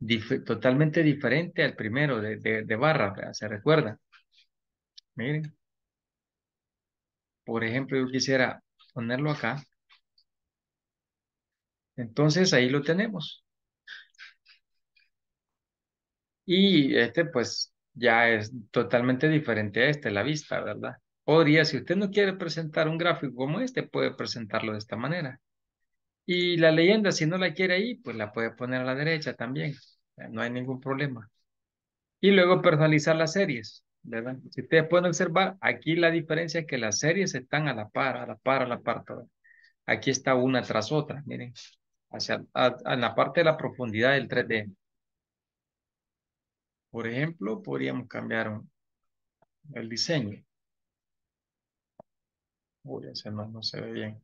Dif- totalmente diferente al primero de, de, de barra, ¿verdad? ¿Se recuerda? Miren. Por ejemplo, yo quisiera ponerlo acá. Entonces, ahí lo tenemos. Y este, pues, ya es totalmente diferente a este, la vista, ¿verdad? Podría, si usted no quiere presentar un gráfico como este, puede presentarlo de esta manera. Y la leyenda, si no la quiere ahí, pues la puede poner a la derecha también. No hay ningún problema. Y luego personalizar las series, ¿verdad? Si ustedes pueden observar, aquí la diferencia es que las series están a la par, a la par, a la par. ¿Verdad? Aquí está una tras otra, miren. Hacia, a, a la parte de la profundidad del tres D. Por ejemplo, podríamos cambiar un, el diseño. Uy, ese no, no se ve bien.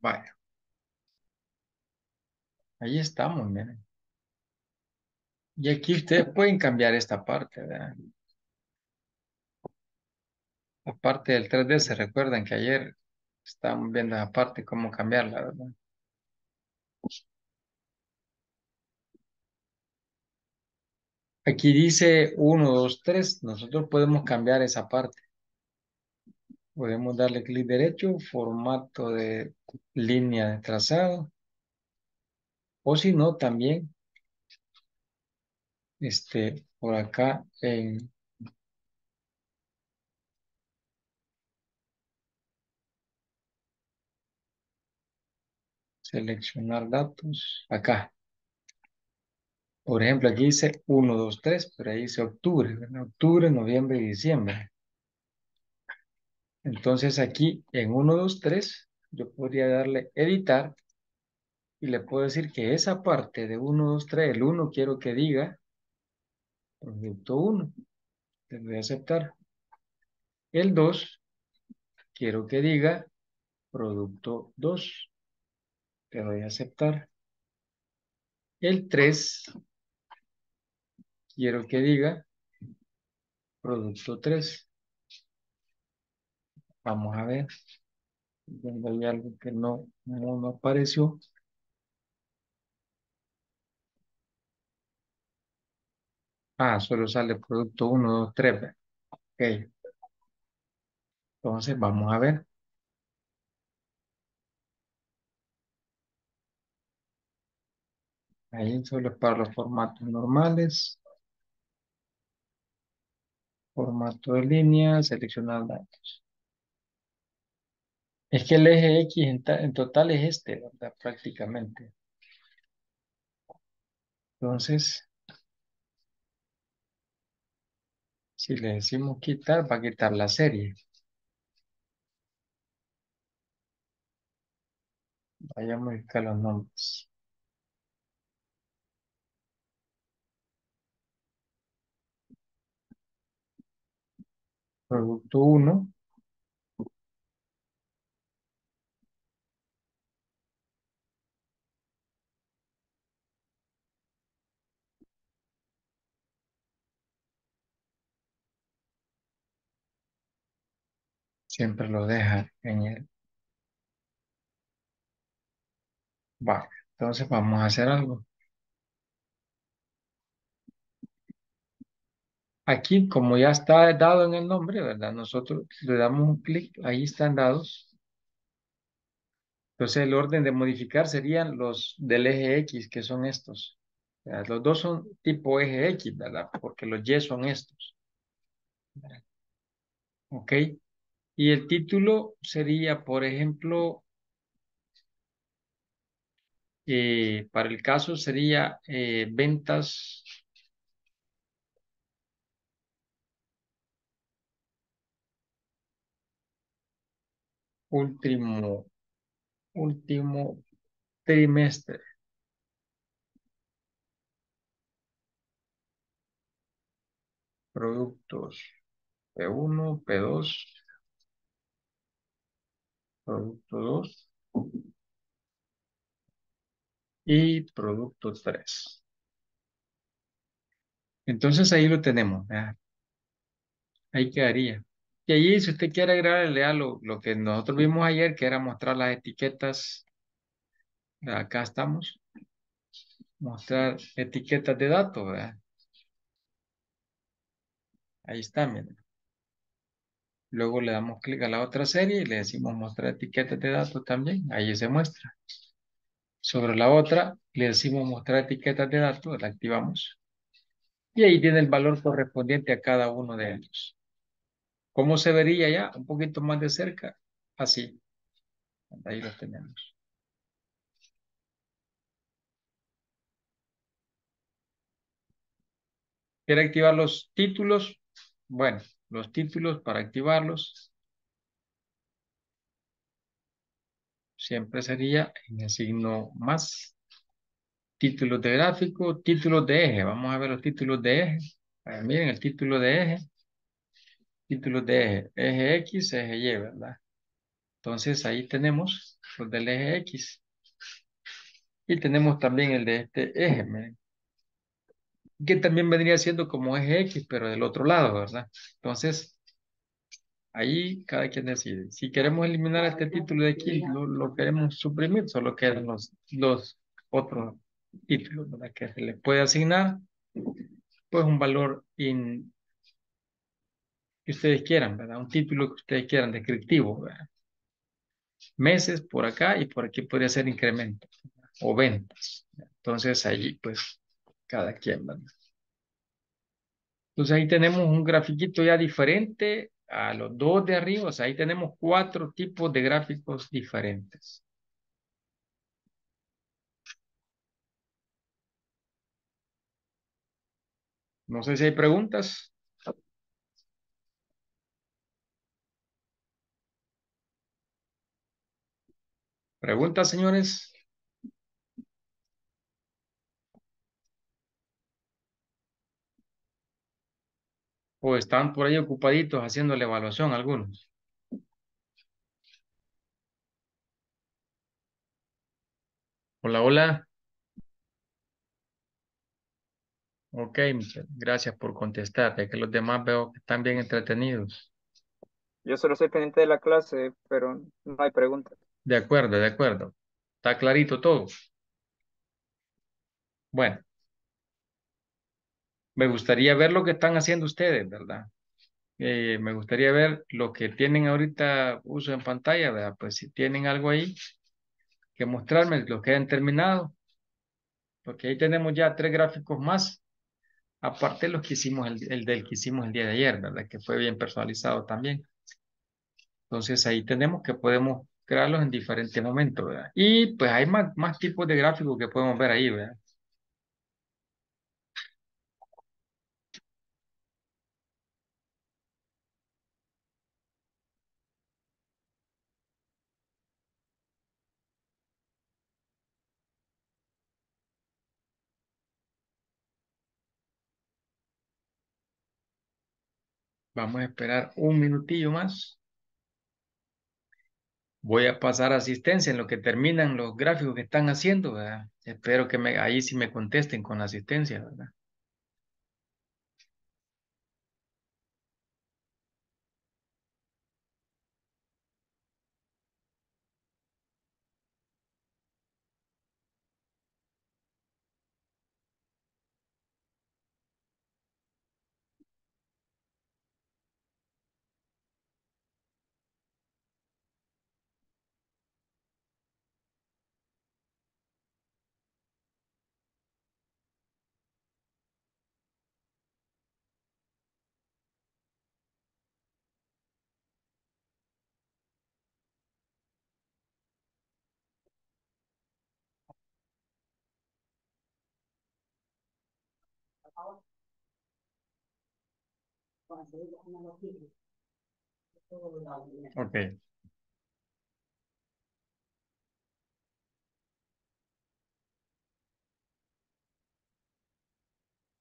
Vaya. Ahí estamos, miren. Y aquí ustedes pueden cambiar esta parte, ¿verdad? La parte del tres D, se recuerdan que ayer estábamos viendo esa parte, cómo cambiarla, ¿verdad? Aquí dice uno, dos, tres. Nosotros podemos cambiar esa parte. Podemos darle clic derecho, formato de línea de trazado. O si no, también, este, por acá en... Seleccionar datos, acá. Por ejemplo, aquí dice uno, dos, tres, pero ahí dice octubre, ¿verdad? Octubre, noviembre y diciembre. Entonces aquí en uno, dos, tres yo podría darle editar y le puedo decir que esa parte de uno, dos, tres, el uno quiero que diga producto uno. Le voy a aceptar. El dos quiero que diga producto dos. Le doy a aceptar. El tres quiero que diga producto tres. Vamos a ver. Hay algo que no, no, no apareció. Ah, solo sale producto uno, dos, tres. Ok. Entonces vamos a ver. Ahí solo para los formatos normales. Formato de línea, seleccionar datos. Es que el eje X en, en total es este, ¿verdad? Prácticamente. Entonces, si le decimos quitar, va a quitar la serie. Vayamos a buscar los nombres. Producto uno. Siempre lo deja en el... Vale, entonces vamos a hacer algo. Aquí, como ya está dado en el nombre, ¿verdad? Nosotros le damos un clic, ahí están dados. Entonces el orden de modificar serían los del eje X, que son estos. O sea, los dos son tipo eje X, ¿verdad? Porque los Y son estos. Ok. Y el título sería, por ejemplo, eh, para el caso sería eh, ventas. Último, último trimestre. Productos P uno, P dos. Producto dos y producto tres. Entonces ahí lo tenemos, ¿verdad? Ahí quedaría. Y allí, si usted quiere agregarle a lo, lo que nosotros vimos ayer, que era mostrar las etiquetas, acá estamos, mostrar etiquetas de datos, ¿verdad? Ahí está, miren. Luego le damos clic a la otra serie y le decimos mostrar etiquetas de datos también. Ahí se muestra. Sobre la otra le decimos mostrar etiquetas de datos, la activamos. Y ahí tiene el valor correspondiente a cada uno de ellos. ¿Cómo se vería ya? Un poquito más de cerca. Así. Ahí los tenemos. ¿Quiere activar los títulos? Bueno, los títulos para activarlos siempre sería en el signo más. Títulos de gráfico, títulos de eje. Vamos a ver los títulos de eje. Ver, miren el título de eje. Títulos de eje. Eje X, eje Y, ¿verdad? Entonces ahí tenemos los del eje X. Y tenemos también el de este eje, miren. Que también vendría siendo como eje X, pero del otro lado, ¿verdad? Entonces, ahí cada quien decide. Si queremos eliminar este título de aquí, lo, lo queremos suprimir, solo quedan los, los otros título, ¿verdad? Que se le puede asignar pues un valor in, que ustedes quieran, ¿verdad? Un título que ustedes quieran, descriptivo, ¿verdad? Meses por acá y por aquí podría ser incremento, ¿verdad? O ventas, ¿verdad? Entonces allí pues cada quien, ¿verdad? Entonces ahí tenemos un grafiquito ya diferente a los dos de arriba, o sea, ahí tenemos cuatro tipos de gráficos diferentes. No sé si hay preguntas. ¿Preguntas, señores? ¿O están por ahí ocupaditos haciendo la evaluación algunos? Hola, hola. Ok, Michelle, gracias por contestar. Es que los demás veo que están bien entretenidos. Yo solo soy pendiente de la clase, pero no hay preguntas. De acuerdo, de acuerdo. Está clarito todo. Bueno. Me gustaría ver lo que están haciendo ustedes, ¿verdad? Eh, me gustaría ver lo que tienen ahorita uso en pantalla, ¿verdad? Pues si tienen algo ahí que mostrarme, los que hayan terminado. Porque ahí tenemos ya tres gráficos más. Aparte los que hicimos el, el del que hicimos el día de ayer, ¿verdad? Que fue bien personalizado también. Entonces ahí tenemos que podemos crearlos en diferentes momentos, ¿verdad? Y pues hay más, más tipos de gráficos que podemos ver ahí, ¿verdad? Vamos a esperar un minutillo más. Voy a pasar asistencia en lo que terminan los gráficos que están haciendo, ¿verdad? Espero que me, ahí sí me contesten con la asistencia, ¿verdad? Ok.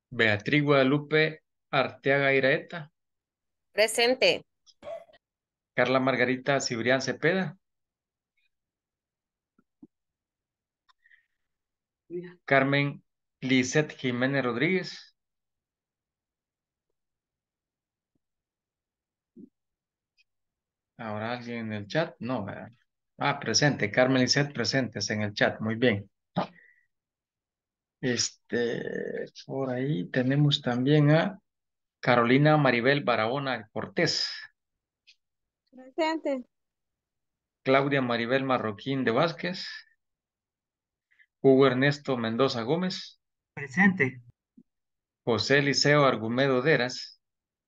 Beatriz Guadalupe Arteaga Iraeta. Presente. Carla Margarita Cibrián Cepeda. Carmen Lisette Jiménez Rodríguez. ¿Habrá alguien en el chat? No, ¿verdad? Ah, presente. Carmen Lisette, presentes en el chat. Muy bien. Este, por ahí tenemos también a Carolina Maribel Barahona Cortés. Presente. Claudia Maribel Marroquín de Vázquez. Hugo Ernesto Mendoza Gómez. Presente. José Eliseo Argumedo Deras.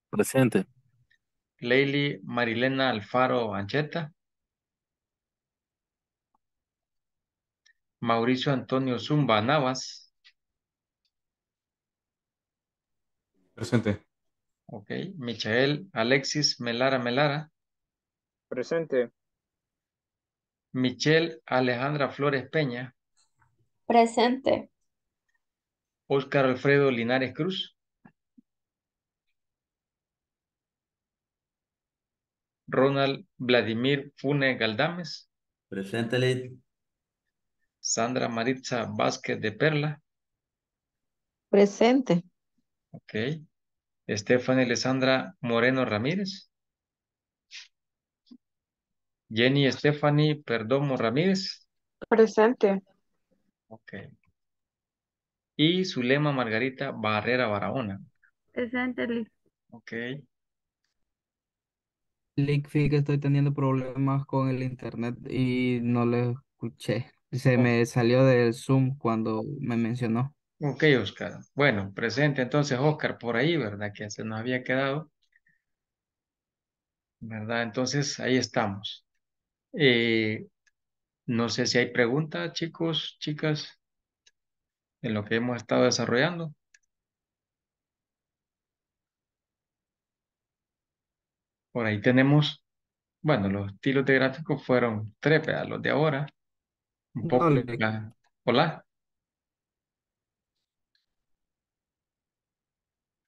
Presente. Leili Marilena Alfaro Ancheta. Mauricio Antonio Zumba Navas. Presente. Ok. Michael Alexis Melara Melara. Presente. Michelle Alejandra Flores Peña. Presente. Oscar Alfredo Linares Cruz. Ronald Vladimir Funes Galdámez. Presente, Leili. Sandra Maritza Vázquez de Perla. Presente. Ok. Estefanía Alessandra Moreno Ramírez. Jenny Stephanie Perdomo Ramírez. Presente. Ok. Y Zulema Margarita Barrera Barahona. Presente, Leili. Ok. Leili, fíjate que estoy teniendo problemas con el internet y no lo escuché. Se me salió del Zoom cuando me mencionó. Ok, Oscar. Bueno, presente entonces Oscar por ahí, ¿verdad? Que se nos había quedado. ¿Verdad? Entonces ahí estamos. Eh, no sé si hay preguntas, chicos, chicas, en lo que hemos estado desarrollando. Por ahí tenemos, bueno, los estilos de gráfico fueron tres, ¿verdad? Los de ahora. Un poco. Hola. Hola.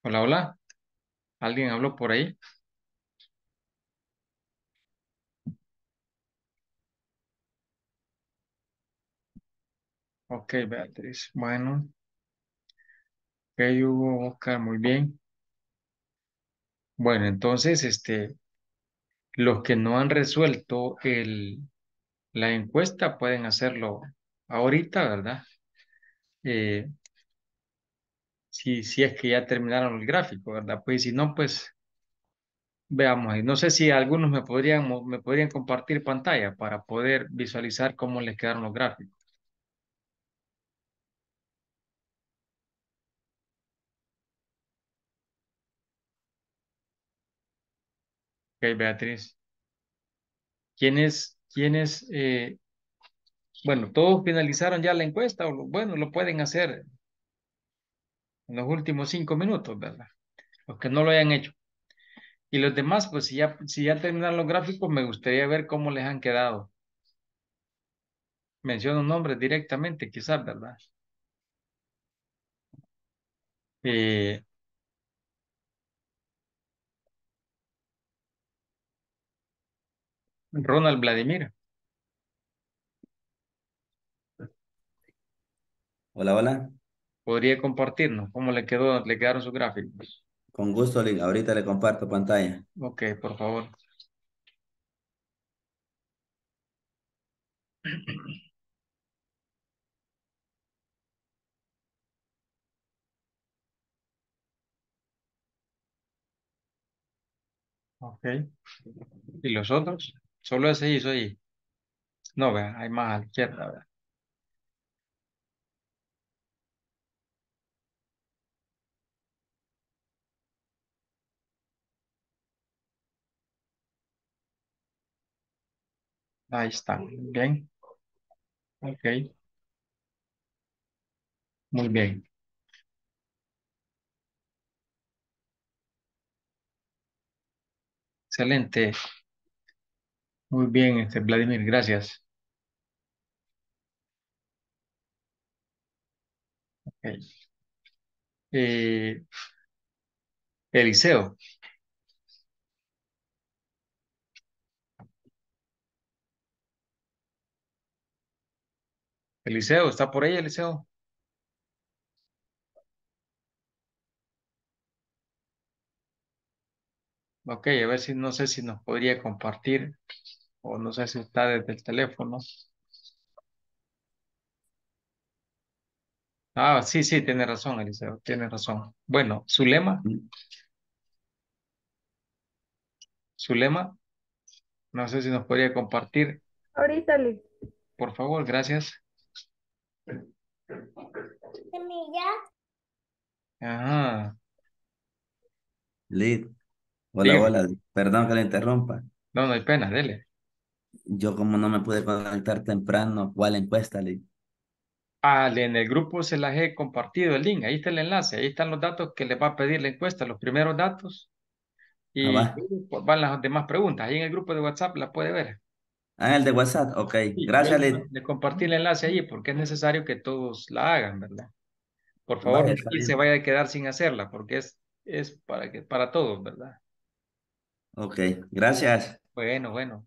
Hola, hola. ¿Alguien habló por ahí? Ok, Beatriz. Bueno. Ok, Hugo, Oscar, muy bien. Bueno, entonces, este, los que no han resuelto el... la encuesta pueden hacerlo ahorita, ¿verdad? Eh, si, si es que ya terminaron el gráfico, ¿verdad? Pues si no, pues veamos ahí. No sé si algunos me podrían, me podrían compartir pantalla para poder visualizar cómo les quedaron los gráficos. Ok, Beatriz. ¿Quién es? Quienes, eh, bueno, todos finalizaron ya la encuesta, o lo, bueno, lo pueden hacer en los últimos cinco minutos, ¿verdad? Los que no lo hayan hecho. Y los demás, pues si ya, si ya terminaron los gráficos, me gustaría ver cómo les han quedado. Menciono nombres directamente, quizás, ¿verdad? Eh, Ronald Vladimir. Hola, hola. ¿Podría compartirnos cómo le quedó, le quedaron sus gráficos? Con gusto, Link. Ahorita le comparto pantalla. Ok, por favor. Ok. ¿Y los otros? Solo ese hizo ahí. No, vean, hay más a la izquierda, vean. Ahí está, bien. Ok. Muy bien. Excelente. Muy bien, este Vladimir, gracias. Okay. Eh, Eliseo. Eliseo, ¿está por ahí, Eliseo? Ok, a ver si no sé si nos podría compartir. O no sé si está desde el teléfono. Ah, sí, sí, tiene razón, Eliseo, tiene razón. Bueno, Zulema, Zulema, no sé si nos podría compartir, Ahorita le... por favor, gracias. Semilla. Ajá. Lid, hola, Dígame. hola, perdón que le interrumpa. No, no hay pena, dele. Yo como no me pude conectar temprano, ¿cuál encuesta, Lid? Ah, en el grupo se las he compartido el link, ahí está el enlace, ahí están los datos que les va a pedir la encuesta, los primeros datos, Ah, y va. pues, van las demás preguntas, ahí en el grupo de WhatsApp la puede ver. Ah, el de WhatsApp, ok. Sí, yo Gracias, Lid. le compartí el enlace allí porque es necesario que todos la hagan, ¿verdad? Por favor, Vaya, está nadie se bien. vaya a quedar sin hacerla porque es, es para, que, para todos, ¿verdad? Ok, gracias. Bueno, bueno.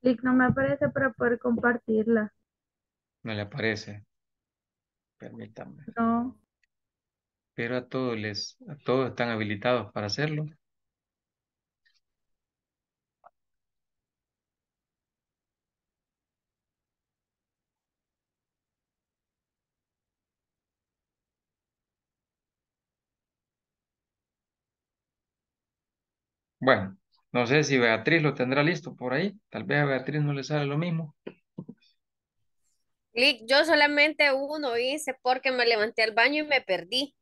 Clic no me aparece para poder compartirla. No le aparece, permítanme. No. Pero a todos les, a todos están habilitados para hacerlo. Bueno, no sé si Beatriz lo tendrá listo por ahí. Tal vez a Beatriz no le sale lo mismo. Clic, yo solamente uno hice porque me levanté al baño y me perdí.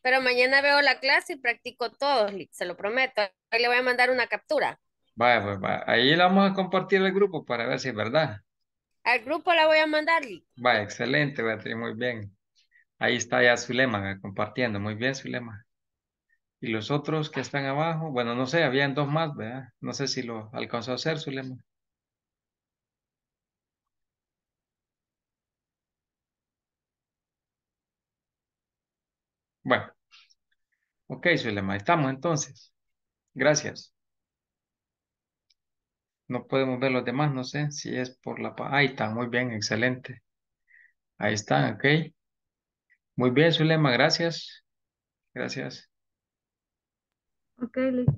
Pero mañana veo la clase y practico todos, Lick, se lo prometo. Ahí le voy a mandar una captura. Vaya, pues va. Ahí la vamos a compartir al grupo para ver si es verdad. Al grupo la voy a mandar, Lick. Vaya, excelente, Beatriz, muy bien. Ahí está ya Zulema eh, compartiendo. Muy bien, Zulema. Y los otros que están abajo, bueno, no sé, habían dos más, ¿verdad? No sé si lo alcanzó a hacer, Zulema. Bueno, ok, Zulema, estamos entonces. Gracias. No podemos ver los demás, no sé si es por la... pa- Ahí está, muy bien, excelente. Ahí están, ok. Muy bien, Zulema, gracias. Gracias. Ok, Lick.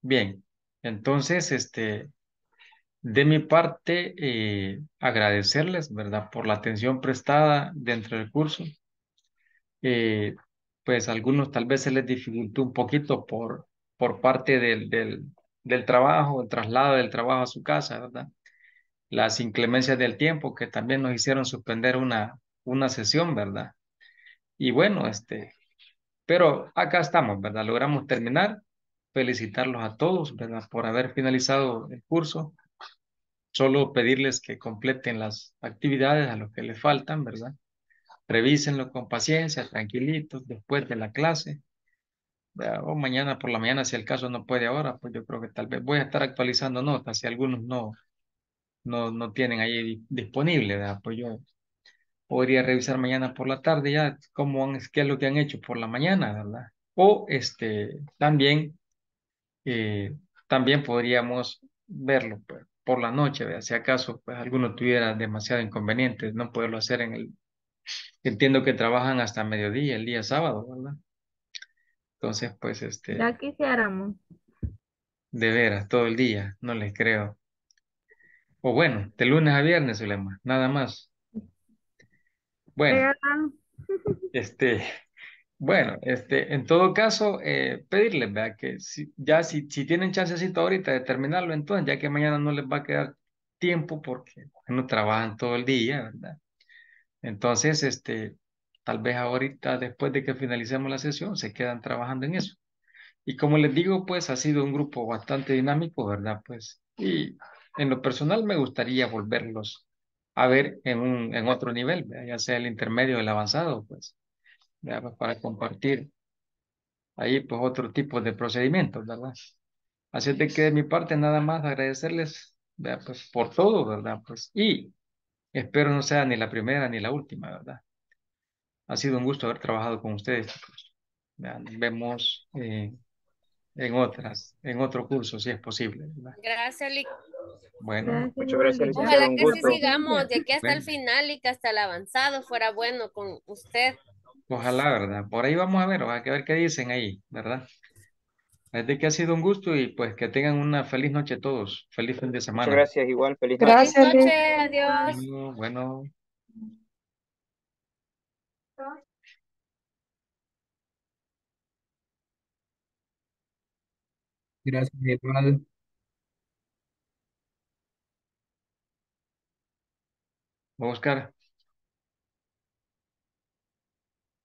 Bien, entonces, este, de mi parte, eh, agradecerles, ¿verdad? Por la atención prestada dentro del curso. Eh, Pues algunos tal vez se les dificultó un poquito por, por parte del, del, del trabajo, el traslado del trabajo a su casa, ¿verdad? Las inclemencias del tiempo que también nos hicieron suspender una, una sesión, ¿verdad? Y bueno, este, pero acá estamos, ¿verdad? Logramos terminar. Felicitarlos a todos, ¿verdad? Por haber finalizado el curso. Solo pedirles que completen las actividades a los que les faltan, ¿verdad? Revísenlo con paciencia, tranquilitos, después de la clase, ¿verdad? O mañana por la mañana, si el caso no puede ahora, pues yo creo que tal vez voy a estar actualizando notas, si algunos no, no, no tienen ahí di- disponible, ¿verdad? Pues yo podría revisar mañana por la tarde ya cómo han, qué es lo que han hecho por la mañana, ¿verdad? O este, también... eh, también podríamos verlo pues, por la noche, ¿verdad? Si acaso pues, alguno tuviera demasiado inconveniente no poderlo hacer en el... Entiendo que trabajan hasta mediodía, el día sábado, ¿verdad? Entonces, pues, este, Ya quisiéramos. de veras, todo el día, no les creo. O bueno, de lunes a viernes, Zulema, nada más. Bueno, Regalan. este, bueno, este, en todo caso, eh, pedirles, ¿verdad? Que si, ya si, si tienen chancecito ahorita de terminarlo, entonces, ya que mañana no les va a quedar tiempo porque, no trabajan todo el día, ¿verdad? Entonces, este, tal vez ahorita, después de que finalicemos la sesión, se quedan trabajando en eso. Y como les digo, pues ha sido un grupo bastante dinámico, ¿verdad? Pues, y en lo personal me gustaría volverlos a ver en un, en otro nivel, ¿verdad? Ya sea el intermedio o el avanzado, pues, ¿verdad? Pues, para compartir ahí, pues, otro tipo de procedimientos, ¿verdad? Así es de que de mi parte, nada más agradecerles, ¿verdad? Pues, por todo, ¿verdad? Pues, y espero no sea ni la primera ni la última, ¿verdad? Ha sido un gusto haber trabajado con ustedes, chicos. Ya nos vemos eh, en otras, en otro curso, si es posible, ¿verdad? Gracias, Lick. Bueno, Gracias, Muchas gracias, Lick. licenciado. Ojalá Un que sí gusto. sigamos de aquí hasta el bueno, final y que hasta el avanzado fuera bueno con usted. ojalá, ¿verdad? Por ahí vamos a ver, hay que ver qué dicen ahí, ¿verdad? Es de que ha sido un gusto y pues que tengan una feliz noche a todos. Feliz fin de semana. Muchas gracias, igual. Feliz noche. Gracias, noche. Adiós. Bueno. bueno. Gracias, Ronald. Oscar.